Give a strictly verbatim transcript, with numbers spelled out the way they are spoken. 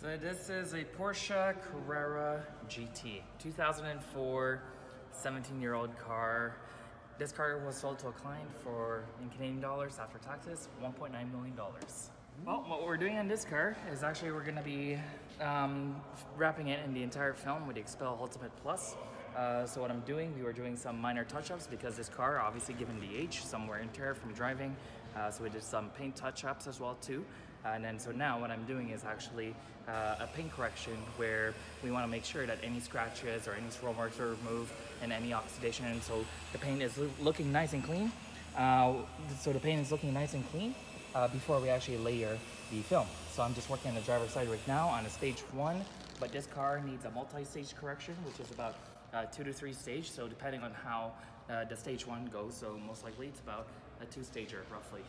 So this is a Porsche Carrera G T, two thousand four, seventeen-year-old car. This car was sold to a client for, in Canadian dollars after taxes, one point nine million dollars. Well, what we're doing on this car is actually we're going to be um, wrapping it in the entire film with the XPEL Ultimate Plus. Uh, so what I'm doing, we were doing some minor touch-ups because this car, obviously given the age, some wear and tear from driving. Uh, so we did some paint touch-ups as well too. And then so now what I'm doing is actually uh, a paint correction where we want to make sure that any scratches or any swirl marks are removed and any oxidation. And so the paint is lo looking nice and clean. Uh, so the paint is looking nice and clean. Uh, before we actually layer the film. So I'm just working on the driver's side right now on a stage one, but this car needs a multi-stage correction, which is about uh, two to three stage. So depending on how uh, the stage one goes, so most likely it's about a two-stager roughly.